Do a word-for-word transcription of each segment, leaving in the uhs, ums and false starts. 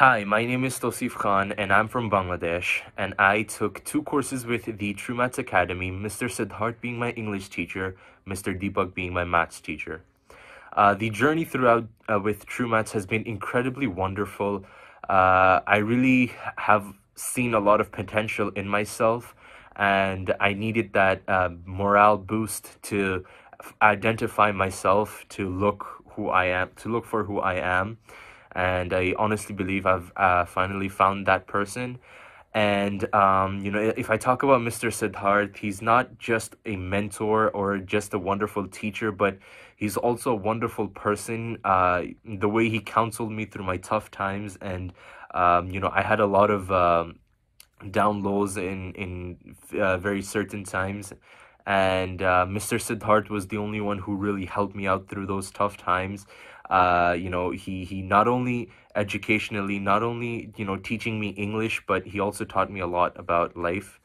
Hi, my name is Tawseef Khan and I'm from Bangladesh, and I took two courses with the TrueMaths Academy, Mister Siddharth being my English teacher, Mister Deepak being my maths teacher. Uh, the journey throughout uh, with TrueMaths has been incredibly wonderful. Uh, I really have seen a lot of potential in myself, and I needed that uh, morale boost to identify myself, to look who I am, to look for who I am. And I honestly believe I've uh, finally found that person. And, um, you know, if I talk about Mister Siddharth, he's not just a mentor or just a wonderful teacher, but he's also a wonderful person. Uh, the way he counseled me through my tough times. And, um, you know, I had a lot of um, down lows in, in uh, very certain times. And uh, Mister Siddharth was the only one who really helped me out through those tough times. Uh, you know, he, he not only educationally, not only, you know, teaching me English, but he also taught me a lot about life.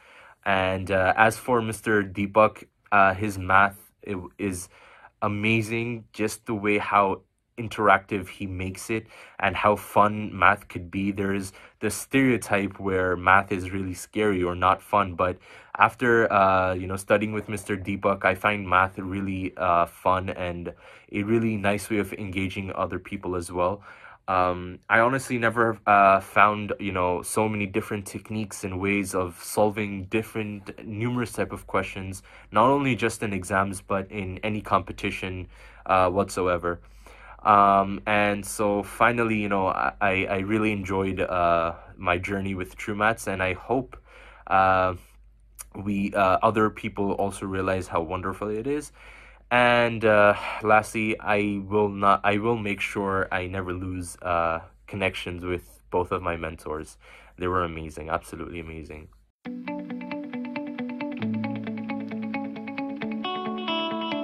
And uh, as for Mister Deepak, uh, his math it, is amazing, just the way how interactive he makes it and how fun math could be. There is the stereotype where math is really scary or not fun, but after uh you know studying with Mister Deepak, I find math really uh fun and a really nice way of engaging other people as well. um I honestly never uh found you know so many different techniques and ways of solving different numerous type of questions, not only just in exams but in any competition uh whatsoever. Um, and so finally, you know, I, I really enjoyed uh, my journey with TrueMaths, and I hope uh, we uh, other people also realize how wonderful it is. And uh, lastly, I will not I will make sure I never lose uh, connections with both of my mentors. They were amazing, absolutely amazing.